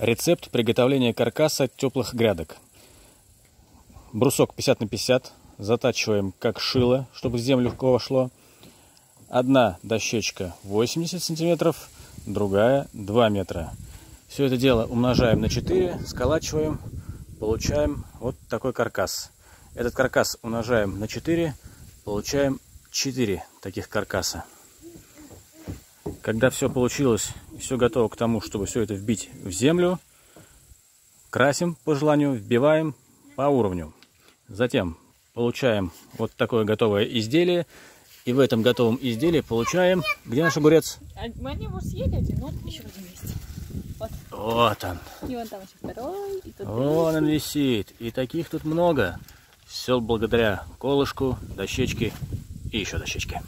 Рецепт приготовления каркаса теплых грядок. Брусок 50 на 50, затачиваем как шило, чтобы в землю легко вошло. Одна дощечка 80 сантиметров, другая 2 метра. Все это дело умножаем на 4, сколачиваем, получаем вот такой каркас. Этот каркас умножаем на 4, получаем 4 таких каркаса. Когда все получилось, все готово к тому, чтобы все это вбить в землю, красим по желанию, вбиваем по уровню. Затем получаем вот такое готовое изделие. И в этом готовом изделии получаем... Где наш огурец? Мы его съели, но еще один есть. Вот. Вот он. И вон там еще второй. И тут вон он висит. И таких тут много. Все благодаря колышку, дощечке и еще дощечке.